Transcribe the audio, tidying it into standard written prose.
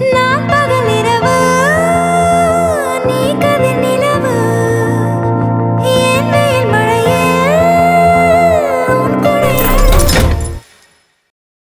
Nampak